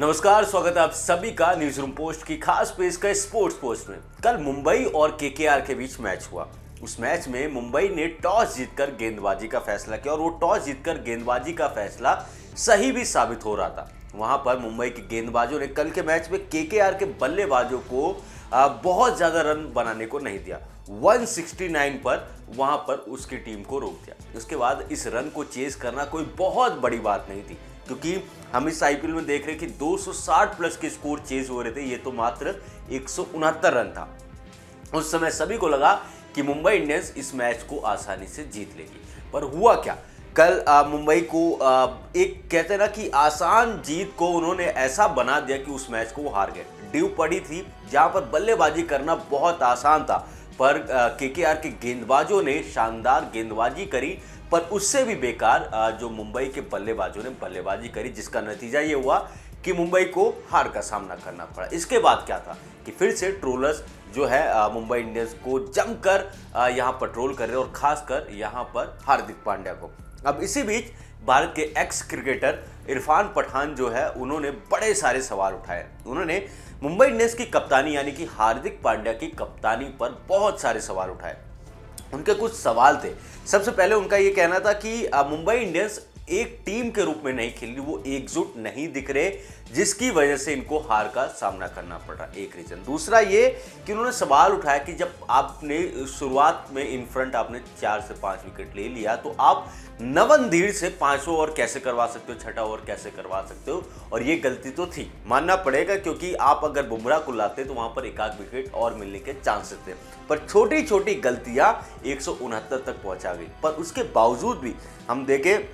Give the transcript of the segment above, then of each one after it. नमस्कार, स्वागत है आप सभी का न्यूज़रूम पोस्ट की खास पेज का स्पोर्ट्स पोस्ट में। कल मुंबई और केकेआर के बीच मैच हुआ। उस मैच में मुंबई ने टॉस जीतकर गेंदबाजी का फैसला किया और वो टॉस जीतकर गेंदबाजी का फैसला सही भी साबित हो रहा था। वहां पर मुंबई के गेंदबाजों ने कल के मैच में केकेआर के बल्लेबाजों को बहुत ज़्यादा रन बनाने को नहीं दिया। 169 पर वहाँ पर उसकी टीम को रोक दिया। उसके बाद इस रन को चेस करना कोई बहुत बड़ी बात नहीं थी, क्योंकि हम इस आईपीएल में देख रहे हैं कि 260 प्लस के स्कोर चेज हो रहे थे। ये तो मात्र 169 रन था। उस समय सभी को लगा कि मुंबई इंडियंस इस मैच को आसानी से जीत लेगी, पर हुआ क्या? कल मुंबई को एक कहते ना कि आसान जीत को उन्होंने ऐसा बना दिया कि उस मैच को वो हार गए। ड्यू पड़ी थी जहाँ पर बल्लेबाजी करना बहुत आसान था, पर केकेआर के गेंदबाजों ने शानदार गेंदबाजी करी, पर उससे भी बेकार जो मुंबई के बल्लेबाजों ने बल्लेबाजी करी, जिसका नतीजा ये हुआ कि मुंबई को हार का सामना करना पड़ा। इसके बाद क्या था कि फिर से ट्रोलर्स जो है मुंबई इंडियंस को जमकर यहाँ पर ट्रोल कर रहे हैं, और खासकर यहाँ पर हार्दिक पांड्या को। अब इसी बीच भारत के एक्स क्रिकेटर इरफान पठान जो है, उन्होंने बड़े सारे सवाल उठाए। उन्होंने मुंबई इंडियंस की कप्तानी यानी कि हार्दिक पांड्या की कप्तानी पर बहुत सारे सवाल उठाए। उनके कुछ सवाल थे। सबसे पहले उनका ये कहना था कि मुंबई इंडियंस एक टीम के रूप में नहीं खेल रही, वो एकजुट नहीं दिख रहे, जिसकी वजह से इनको हार का सामना करना पड़ रहा, एक रीज़न। दूसरा ये कि उन्होंने सवाल उठाया कि जब आपने शुरुआत में इन फ्रंट आपने 4 से 5 विकेट ले लिया, तो आप 9 धीर से 5वां ओवर कैसे करवा सकते हो, 6ठा ओवर कैसे करवा सकते हो? और ये गलती तो थी, मानना पड़ेगा, क्योंकि आप अगर बुमराह को लाते तो वहाँ पर 1-1 विकेट और मिलने के चांसेस थे। पर छोटी छोटी गलतियाँ 169 तक पहुँचा गई। पर उसके बावजूद भी हम देखें,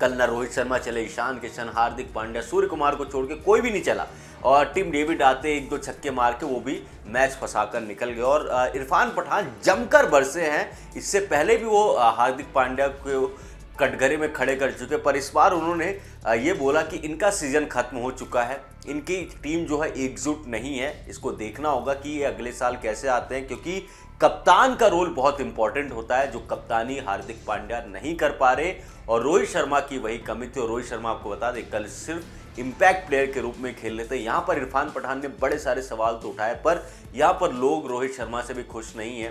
कल ना रोहित शर्मा चले, ईशान किशन, हार्दिक पांड्या, सूर्यकुमार को छोड़ के कोई भी नहीं चला। और टीम डेविड आते 1-2 छक्के मार के वो भी मैच फंसा कर निकल गए। और इरफान पठान जमकर बरसे हैं। इससे पहले भी वो हार्दिक पांड्या को कटघरे में खड़े कर चुके, पर इस बार उन्होंने ये बोला कि इनका सीज़न खत्म हो चुका है, इनकी टीम जो है एकजुट नहीं है। इसको देखना होगा कि ये अगले साल कैसे आते हैं, क्योंकि कप्तान का रोल बहुत इंपॉर्टेंट होता है, जो कप्तानी हार्दिक पांड्या नहीं कर पा रहे। और रोहित शर्मा की वही कमी थी। और रोहित शर्मा आपको बता दें, कल सिर्फ इम्पैक्ट प्लेयर के रूप में खेल रहे थे। यहाँ पर इरफान पठान ने बड़े सारे सवाल तो उठाए, पर यहाँ पर लोग रोहित शर्मा से भी खुश नहीं है,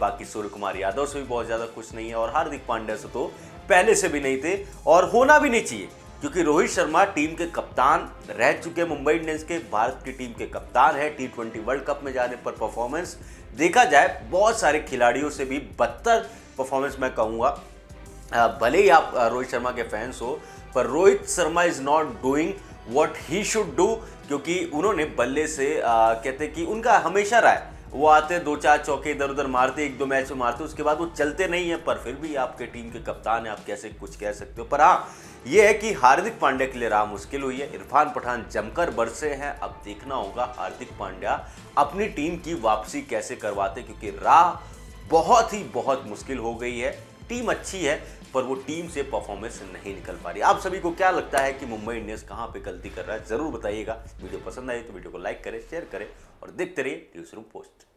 बाकी सूर्यकुमार यादव से भी बहुत ज़्यादा खुश नहीं है, और हार्दिक पांड्या से तो पहले से भी नहीं थे और होना भी नहीं चाहिए, क्योंकि रोहित शर्मा टीम के कप्तान रह चुके हैं, मुंबई इंडियंस के भारत की टीम के कप्तान है। T20 वर्ल्ड कप में जाने पर परफॉर्मेंस देखा जाए, बहुत सारे खिलाड़ियों से भी बदतर परफॉर्मेंस मैं कहूँगा। भले ही आप रोहित शर्मा के फैंस हो, पर Rohit Sharma is not doing what he should do, क्योंकि उन्होंने बल्ले से कहते कि उनका हमेशा रहा है, वो आते 2-4 चौके इधर उधर मारते, 1-2 मैच में मारते, उसके बाद वो चलते नहीं है। पर फिर भी आपके टीम के कप्तान है, आप कैसे कुछ कह सकते हो? पर हाँ, ये है कि हार्दिक पांड्या के लिए राह मुश्किल हुई है। इरफान पठान जमकर बरसे हैं। अब देखना होगा हार्दिक पांड्या अपनी टीम की वापसी कैसे करवाते, क्योंकि राह बहुत मुश्किल हो गई है। टीम अच्छी है, पर वो टीम से परफॉर्मेंस नहीं निकल पा रही। आप सभी को क्या लगता है कि मुंबई इंडियंस कहाँ पे गलती कर रहा है? जरूर बताइएगा। वीडियो पसंद आई तो वीडियो को लाइक करें, शेयर करें और देखते रहिए न्यूज़रूम पोस्ट।